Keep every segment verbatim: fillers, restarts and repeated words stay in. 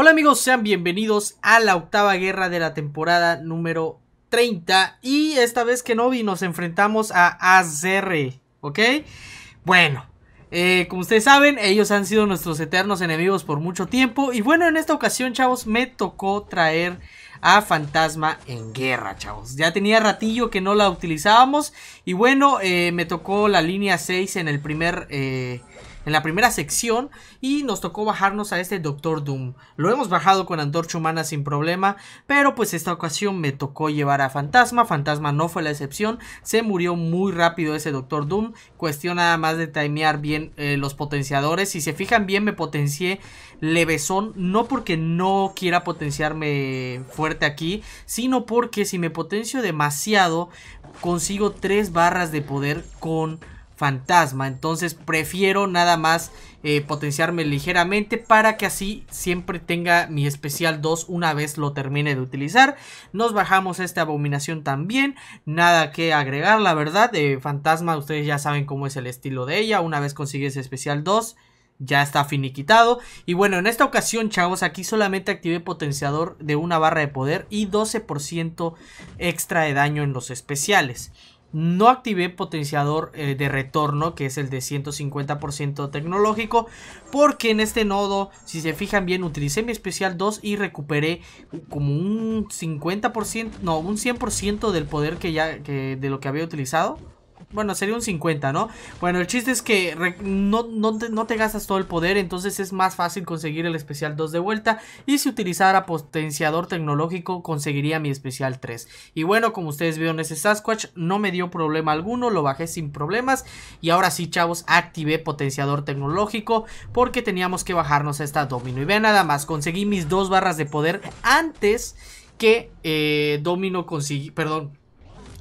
Hola amigos, sean bienvenidos a la octava guerra de la temporada número treinta. Y esta vez que Kenobi nos enfrentamos a A Z R, ¿ok? Bueno, eh, como ustedes saben, ellos han sido nuestros eternos enemigos por mucho tiempo. Y bueno, en esta ocasión, chavos, me tocó traer a Fantasma en guerra, chavos. Ya tenía ratillo que no la utilizábamos. Y bueno, eh, me tocó la línea seis en el primer... Eh, en la primera sección. Y nos tocó bajarnos a este Doctor Doom. Lo hemos bajado con Antorcha Humana sin problema. Pero pues esta ocasión me tocó llevar a Fantasma. Fantasma no fue la excepción. Se murió muy rápido ese Doctor Doom. Cuestión nada más de timear bien eh, los potenciadores. Si se fijan bien, me potencié levesón. No porque no quiera potenciarme fuerte aquí, sino porque si me potencio demasiado, consigo tres barras de poder con Fantasma. Entonces prefiero nada más eh, potenciarme ligeramente para que así siempre tenga mi especial dos una vez lo termine de utilizar. Nos bajamos esta abominación también, nada que agregar, la verdad. eh, Fantasma, ustedes ya saben cómo es el estilo de ella. Una vez consigues especial dos, ya está finiquitado. Y bueno, en esta ocasión, chavos, aquí solamente activé potenciador de una barra de poder y doce por ciento extra de daño en los especiales. No activé potenciador eh, de retorno, que es el de ciento cincuenta por ciento tecnológico, porque en este nodo, si se fijan bien, utilicé mi especial dos y recuperé como un cincuenta por ciento, no, un cien por ciento del poder que ya, que, de lo que había utilizado. Bueno, sería un cincuenta, ¿no? Bueno, el chiste es que no, no, te, no te gastas todo el poder, entonces es más fácil conseguir el especial dos de vuelta. Y si utilizara potenciador tecnológico, conseguiría mi especial tres. Y bueno, como ustedes vieron, ese Sasquatch no me dio problema alguno, lo bajé sin problemas. Y ahora sí, chavos, activé potenciador tecnológico porque teníamos que bajarnos a esta Domino. Y vean nada más, conseguí mis dos barras de poder antes que eh, Domino consiguió, perdón,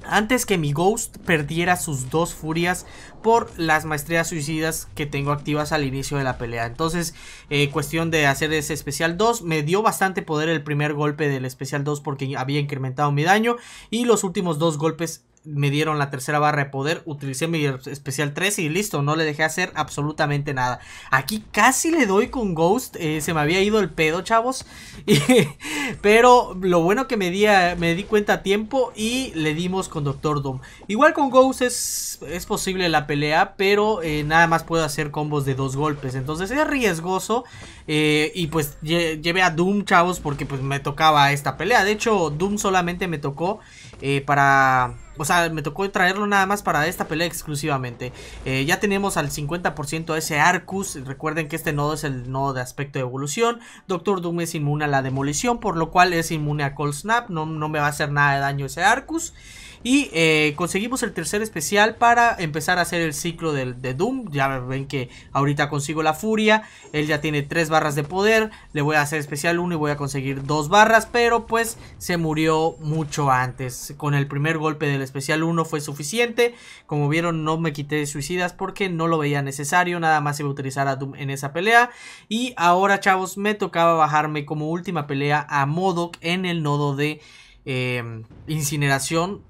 antes que mi Ghost perdiera sus dos furias por las maestrías suicidas que tengo activas al inicio de la pelea. Entonces, eh, cuestión de hacer ese especial dos. Me dio bastante poder el primer golpe del especial dos porque había incrementado mi daño. Y los últimos dos golpes me dieron la tercera barra de poder. Utilicé mi especial tres y listo, no le dejé hacer absolutamente nada. Aquí casi le doy con Ghost, eh, se me había ido el pedo, chavos. Y, pero lo bueno que me di, me di cuenta a tiempo y le dimos con Doctor Doom. Igual con Ghost es, es posible la pelea, pero eh, nada más puedo hacer combos de dos golpes. Entonces es riesgoso. Eh, y pues lle llevé a Doom, chavos, porque pues me tocaba esta pelea. De hecho, Doom solamente me tocó eh, para... O sea, me tocó traerlo nada más para esta pelea exclusivamente. Eh, ya tenemos al cincuenta por ciento ese Arcus. Recuerden que este nodo es el nodo de aspecto de evolución. Doctor Doom es inmune a la demolición, por lo cual es inmune a Cold Snap. No, no me va a hacer nada de daño ese Arcus. Y eh, conseguimos el tercer especial para empezar a hacer el ciclo de, de Doom. Ya ven que ahorita consigo la furia. Él ya tiene tres barras de poder. Le voy a hacer especial uno y voy a conseguir dos barras. Pero pues se murió mucho antes. Con el primer golpe del especial uno fue suficiente. Como vieron, no me quité de suicidas porque no lo veía necesario. Nada más iba a utilizar a Doom en esa pelea. Y ahora, chavos, me tocaba bajarme como última pelea a Modok en el nodo de eh, incineración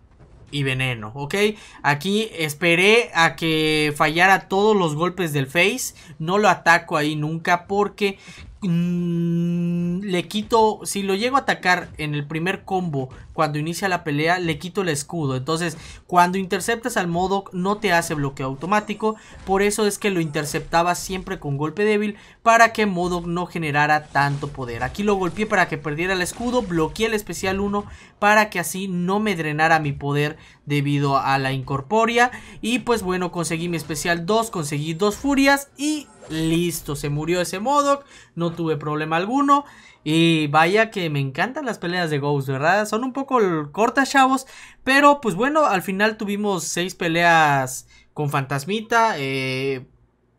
y veneno, ok. Aquí esperé a que fallara todos los golpes del face. No lo ataco ahí nunca porque mmm, le quito, si lo llego a atacar en el primer combo cuando inicia la pelea, le quito el escudo. Entonces cuando interceptas al Modok no te hace bloqueo automático. Por eso es que lo interceptaba siempre con golpe débil, para que Modok no generara tanto poder. Aquí lo golpeé para que perdiera el escudo. Bloqueé el especial uno para que así no me drenara mi poder debido a la incorpórea. Y pues bueno, conseguí mi especial dos, conseguí dos furias y listo. Se murió ese Modok, no tuve problema alguno. Y vaya que me encantan las peleas de Ghost, ¿verdad? Son un poco cortas, chavos, pero pues bueno, al final tuvimos seis peleas con Fantasmita. Eh,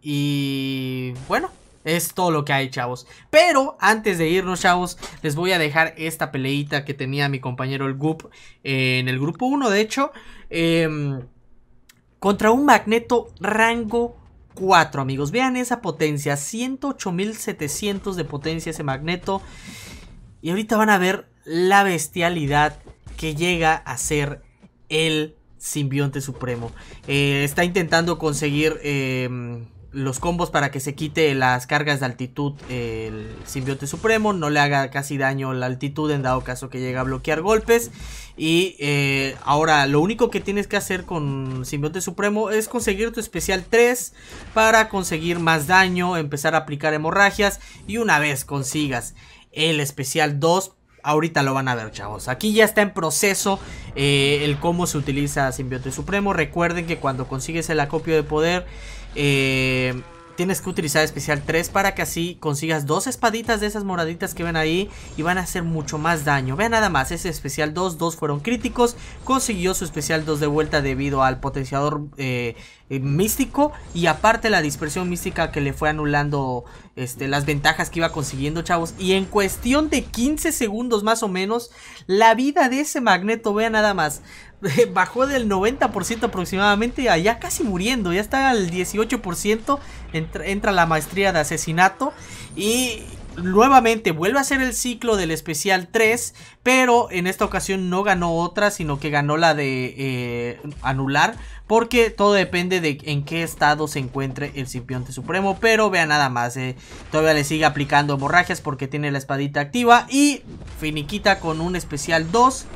y bueno, es todo lo que hay, chavos. Pero antes de irnos, chavos, les voy a dejar esta peleita que tenía mi compañero el Goop eh, en el grupo uno, de hecho. Eh, contra un Magneto rango cuatro, amigos. Vean esa potencia, ciento ocho mil setecientos de potencia ese Magneto. Y ahorita van a ver la bestialidad que llega a ser el Simbionte Supremo. Eh, está intentando conseguir... Eh, los combos para que se quite las cargas de altitud el simbionte supremo, no le haga casi daño la altitud en dado caso que llegue a bloquear golpes. Y eh, ahora lo único que tienes que hacer con simbionte supremo es conseguir tu especial tres para conseguir más daño, empezar a aplicar hemorragias, y una vez consigas el especial dos, ahorita lo van a ver, chavos. Aquí ya está en proceso eh, el cómo se utiliza simbionte supremo. Recuerden que cuando consigues el acopio de poder, Eh, tienes que utilizar especial tres para que así consigas dos espaditas de esas moraditas que ven ahí, y van a hacer mucho más daño. Vean nada más, ese especial dos, dos fueron críticos. Consiguió su especial dos de vuelta debido al potenciador eh, místico, y aparte la dispersión mística que le fue anulando este, las ventajas que iba consiguiendo, chavos. Y en cuestión de quince segundos más o menos, la vida de ese Magneto, vean nada más, bajó del noventa por ciento aproximadamente, allá casi muriendo, ya está al dieciocho por ciento, entra, entra la maestría de asesinato y nuevamente vuelve a hacer el ciclo del especial tres, pero en esta ocasión no ganó otra, sino que ganó la de eh, anular, porque todo depende de en qué estado se encuentre el simbionte supremo. Pero vean nada más, eh, todavía le sigue aplicando hemorragias porque tiene la espadita activa, y finiquita con un especial dos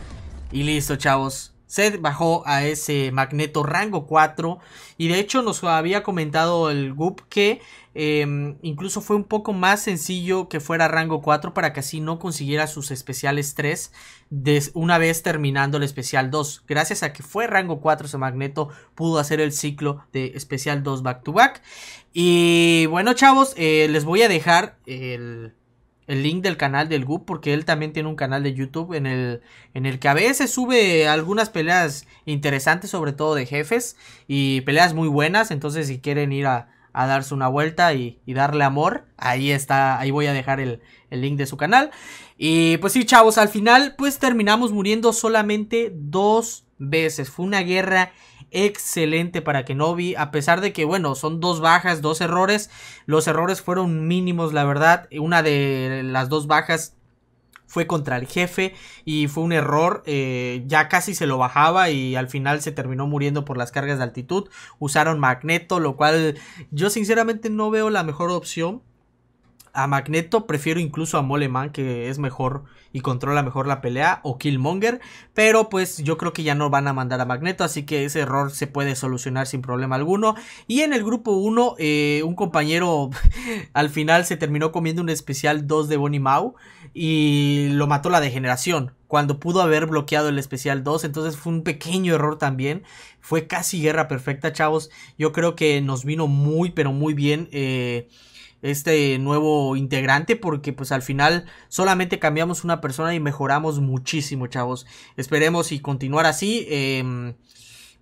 y listo, chavos. Se bajó a ese Magneto rango cuatro. Y de hecho nos había comentado el Goop que eh, incluso fue un poco más sencillo que fuera rango cuatro, para que así no consiguiera sus especiales tres de una vez terminando el especial dos. Gracias a que fue rango cuatro ese Magneto, pudo hacer el ciclo de especial dos back to back. Y bueno, chavos, eh, les voy a dejar el... el link del canal del Goop, porque él también tiene un canal de YouTube en el, en el que a veces sube algunas peleas interesantes, sobre todo de jefes, y peleas muy buenas. Entonces si quieren ir a, a darse una vuelta y, y darle amor, ahí está, ahí voy a dejar el, el link de su canal. Y pues sí, chavos, al final pues terminamos muriendo solamente dos veces. Fue una guerra excelente para Kenobi, a pesar de que, bueno, son dos bajas, dos errores. Los errores fueron mínimos, la verdad. Una de las dos bajas fue contra el jefe y fue un error, eh, ya casi se lo bajaba y al final se terminó muriendo por las cargas de altitud. Usaron Magneto, lo cual yo sinceramente no veo la mejor opción. A Magneto prefiero incluso a Mole Man, que es mejor y controla mejor la pelea, o Killmonger, pero pues yo creo que ya no van a mandar a Magneto, así que ese error se puede solucionar sin problema alguno. Y en el grupo uno, eh, un compañero al final se terminó comiendo un especial dos de Bonnie Mau y lo mató la degeneración cuando pudo haber bloqueado el especial dos. Entonces fue un pequeño error también. Fue casi guerra perfecta, chavos. Yo creo que nos vino muy pero muy bien eh... este nuevo integrante, porque pues al final solamente cambiamos una persona y mejoramos muchísimo, chavos. Esperemos y continuar así. Eh,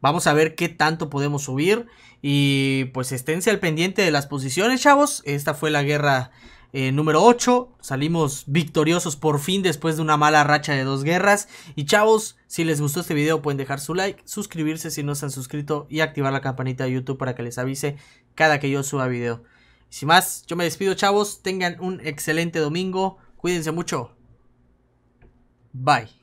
vamos a ver qué tanto podemos subir. Y pues esténse al pendiente de las posiciones, chavos. Esta fue la guerra eh, número ocho. Salimos victoriosos por fin después de una mala racha de dos guerras. Y chavos, si les gustó este video pueden dejar su like, suscribirse si no se han suscrito y activar la campanita de YouTube para que les avise cada que yo suba video. Sin más, yo me despido, chavos. Tengan un excelente domingo. Cuídense mucho. Bye.